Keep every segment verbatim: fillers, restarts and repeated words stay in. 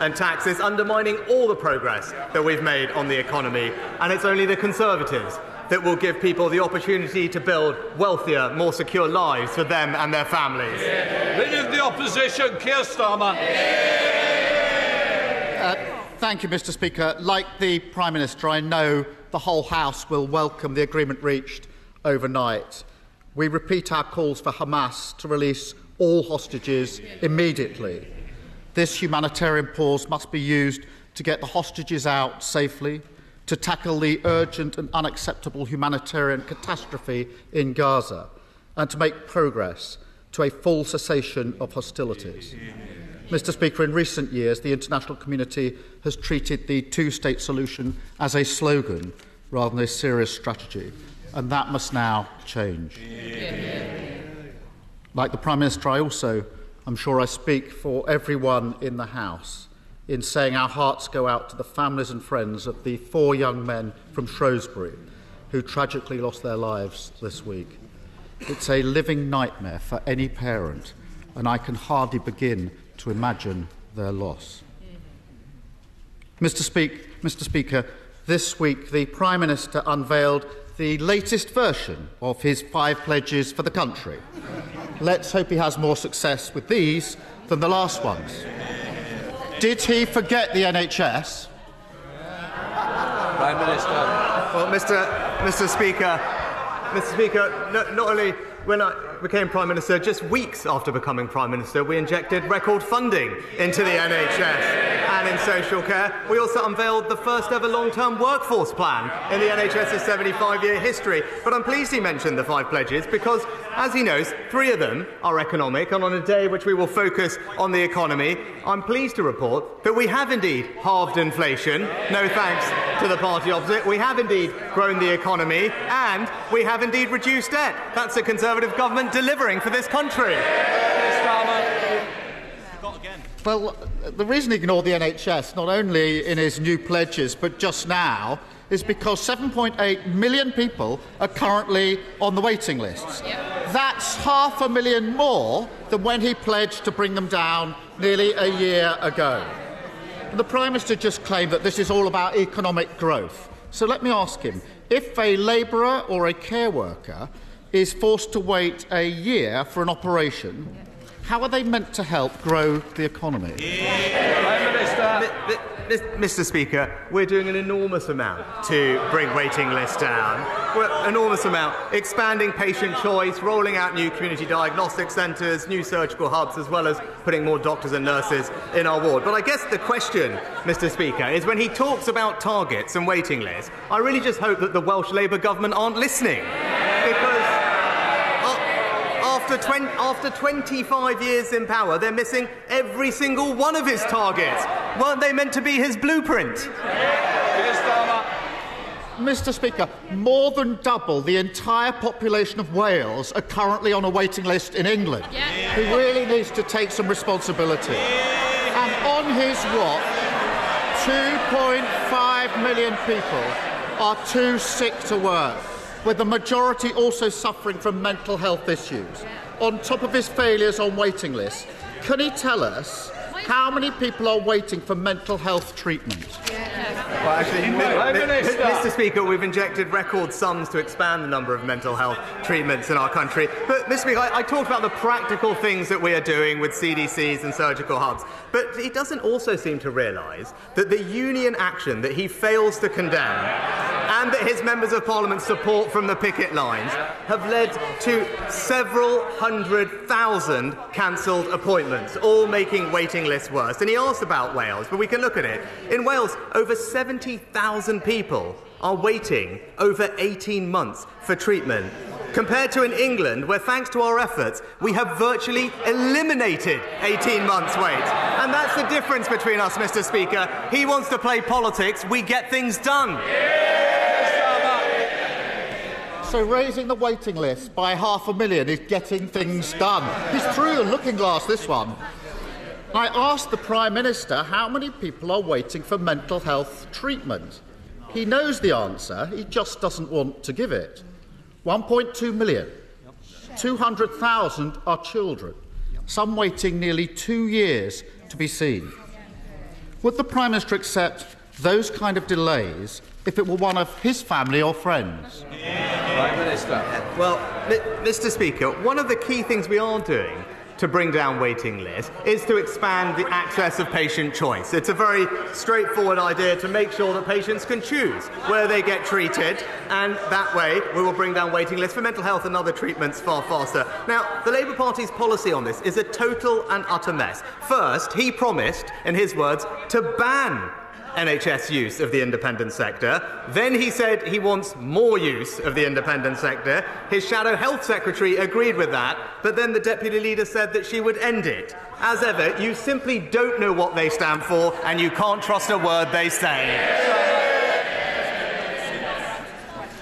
and taxes, undermining all the progress that we've made on the economy. And it's only the Conservatives that will give people the opportunity to build wealthier, more secure lives for them and their families. Yeah. Leader of the Opposition, Keir Starmer. Yeah. Uh, thank you, Mister Speaker. Like the Prime Minister, I know the whole House will welcome the agreement reached overnight. We repeat our calls for Hamas to release all hostages immediately. This humanitarian pause must be used to get the hostages out safely, to tackle the urgent and unacceptable humanitarian catastrophe in Gaza, and to make progress to a full cessation of hostilities. Mister Speaker, in recent years, the international community has treated the two-state solution as a slogan rather than a serious strategy, and that must now change. Like the Prime Minister, I also, I'm sure I speak for everyone in the House, in saying our hearts go out to the families and friends of the four young men from Shrewsbury who tragically lost their lives this week. It's a living nightmare for any parent, and I can hardly begin to imagine their loss. Mister Speak, Mister Speaker, this week the Prime Minister unveiled the latest version of his Five Pledges for the country. Let's hope he has more success with these than the last ones. Did he forget the N H S? Prime Minister. Well, Mister Mister Speaker, Mister Speaker, no, not only when I became Prime Minister, just weeks after becoming Prime Minister, we injected record funding into the N H S and in social care. We also unveiled the first ever long-term workforce plan in the NHS's seventy-five year history. But I'm pleased he mentioned the Five Pledges because, as he knows, three of them are economic, and on a day which we will focus on the economy, I'm pleased to report that we have indeed halved inflation, no thanks to the party opposite. We have indeed grown the economy, and we have indeed reduced debt. That's a Conservative government delivering for this country. Well, the reason he ignored the N H S, not only in his new pledges, but just now, is because seven point eight million people are currently on the waiting lists. That's half a million more than when he pledged to bring them down nearly a year ago. And the Prime Minister just claimed that this is all about economic growth. So let me ask him, if a labourer or a care worker is forced to wait a year for an operation, how are they meant to help grow the economy? Yeah. Mister Speaker, we're doing an enormous amount to bring waiting lists down. We're enormous amount, expanding patient choice, rolling out new community diagnostic centres, new surgical hubs, as well as putting more doctors and nurses in our ward. But I guess the question, Mister Speaker, is when he talks about targets and waiting lists, I really just hope that the Welsh Labour government aren't listening. Because after twenty-five years in power, they're missing every single one of his targets. Weren't they meant to be his blueprint? Mister Speaker, more than double the entire population of Wales are currently on a waiting list in England. He really needs to take some responsibility. And on his watch, two point five million people are too sick to work, with the majority also suffering from mental health issues, on top of his failures on waiting lists. Can he tell us how many people are waiting for mental health treatment? Well, actually, Mister Speaker, we've injected record sums to expand the number of mental health treatments in our country. But, Mister Speaker, I, I talked about the practical things that we are doing with C D Cs and surgical hubs. But he doesn't also seem to realise that the union action that he fails to condemn and that his members of parliament support from the picket lines have led to several hundred thousand cancelled appointments, all making waiting lists worse. And he asked about Wales, but we can look at it. In Wales, over seventy thousand people are waiting over eighteen months for treatment, compared to in England, where, thanks to our efforts, we have virtually eliminated eighteen months' wait. And that's the difference between us, Mister Speaker. He wants to play politics. We get things done. So raising the waiting list by half a million is getting things done. It's through the looking glass, this one. I asked the Prime Minister how many people are waiting for mental health treatment. He knows the answer, he just doesn't want to give it. one point two million. two hundred thousand are children, some waiting nearly two years to be seen. Would the Prime Minister accept those kind of delays if it were one of his family or friends? Prime Minister. Well, Mister Speaker, one of the key things we are doing to bring down waiting lists is to expand the access of patient choice. It's a very straightforward idea to make sure that patients can choose where they get treated, and that way we will bring down waiting lists for mental health and other treatments far faster. Now, the Labour Party's policy on this is a total and utter mess. First, he promised, in his words, to ban N H S use of the independent sector. Then he said he wants more use of the independent sector. His shadow health secretary agreed with that, but then the deputy leader said that she would end it. As ever, you simply don't know what they stand for, and you can't trust a word they say.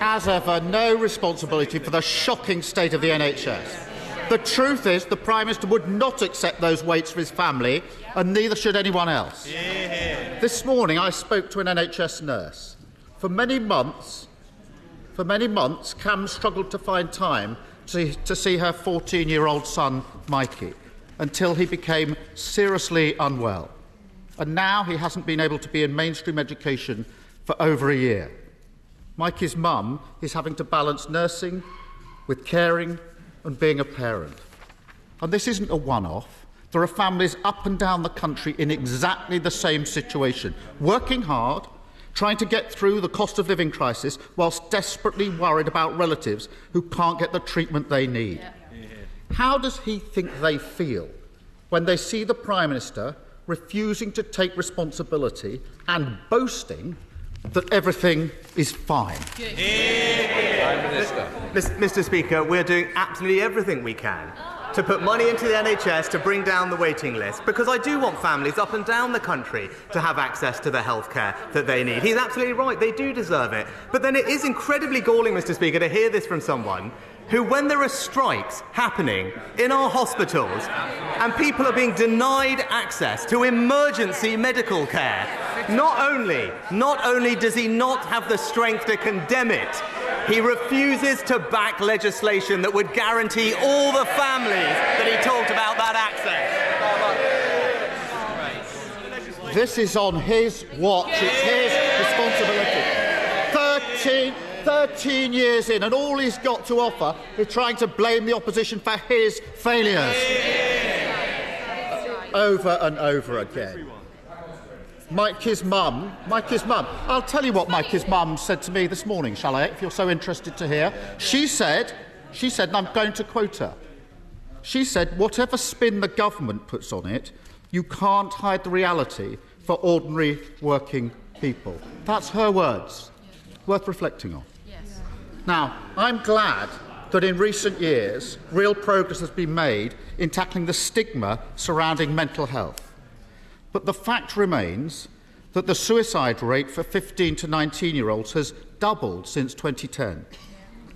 As ever, no responsibility for the shocking state of the N H S. The truth is the Prime Minister would not accept those waits for his family, and neither should anyone else. Yeah. This morning I spoke to an N H S nurse. For many months, for many months, Cam struggled to find time to, to see her fourteen-year-old son, Mikey, until he became seriously unwell. And now he hasn't been able to be in mainstream education for over a year. Mikey's mum is having to balance nursing with caring and being a parent. And this isn't a one-off. There are families up and down the country in exactly the same situation, working hard, trying to get through the cost of living crisis, whilst desperately worried about relatives who can't get the treatment they need. Yeah. Yeah. How does he think they feel when they see the Prime Minister refusing to take responsibility and boasting that everything is fine? Yeah. Yeah. Mister Speaker, we're doing absolutely everything we can to put money into the N H S to bring down the waiting list, because I do want families up and down the country to have access to the health care that they need. He's absolutely right, they do deserve it. But then it is incredibly galling, Mister Speaker, to hear this from someone who, when there are strikes happening in our hospitals and people are being denied access to emergency medical care, not only, not only does he not have the strength to condemn it, he refuses to back legislation that would guarantee all the families that he talked about that access. This is on his watch. It's his responsibility. Thirteen. Thirteen years in, and all he's got to offer is trying to blame the opposition for his failures. Yeah. Over and over again. Mikey's mum, Mikey's mum, I'll tell you what Mikey's mum said to me this morning, shall I, if you're so interested to hear. She said, she said, and I'm going to quote her, she said, whatever spin the government puts on it, you can't hide the reality for ordinary working people. That's her words. Worth reflecting on. Now, I'm glad that in recent years real progress has been made in tackling the stigma surrounding mental health. But the fact remains that the suicide rate for fifteen to nineteen-year-olds has doubled since twenty ten,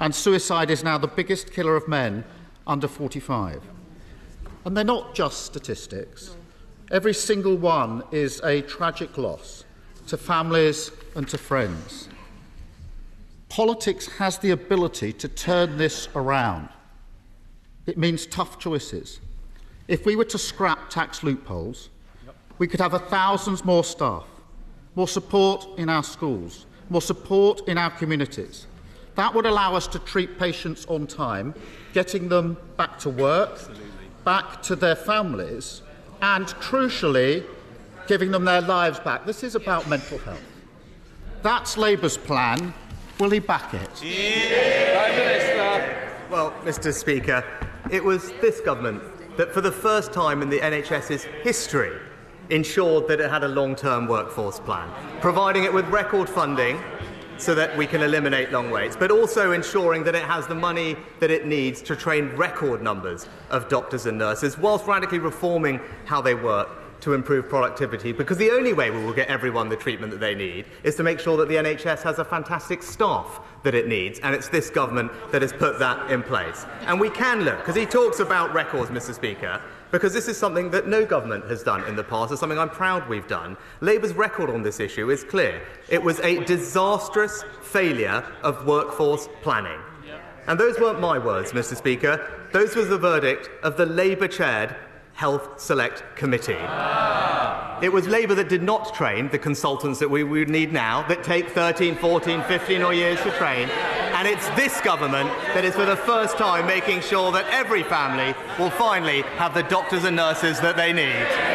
and suicide is now the biggest killer of men under forty-five. And they're not just statistics. Every single one is a tragic loss to families and to friends. Politics has the ability to turn this around. It means tough choices. If we were to scrap tax loopholes, we could have thousands more staff, more support in our schools, more support in our communities. That would allow us to treat patients on time, getting them back to work, back to their families, and crucially, giving them their lives back. This is about mental health. That's Labour's plan. Will he back it? Yeah. Well, Mister Speaker, it was this government that, for the first time in the NHS's history, ensured that it had a long-term workforce plan, providing it with record funding so that we can eliminate long waits, but also ensuring that it has the money that it needs to train record numbers of doctors and nurses, whilst radically reforming how they work to improve productivity, because the only way we will get everyone the treatment that they need is to make sure that the N H S has a fantastic staff that it needs, and it's this government that has put that in place. And we can look, because he talks about records, Mister Speaker, because this is something that no government has done in the past. It's something I'm proud we've done. Labour's record on this issue is clear. It was a disastrous failure of workforce planning. And those weren't my words, Mister Speaker. Those was the verdict of the Labour-chaired Health Select Committee. Ah. It was Labour that did not train the consultants that we would need now, that take thirteen, fourteen, fifteen or years to train. And it's this government that is for the first time making sure that every family will finally have the doctors and nurses that they need.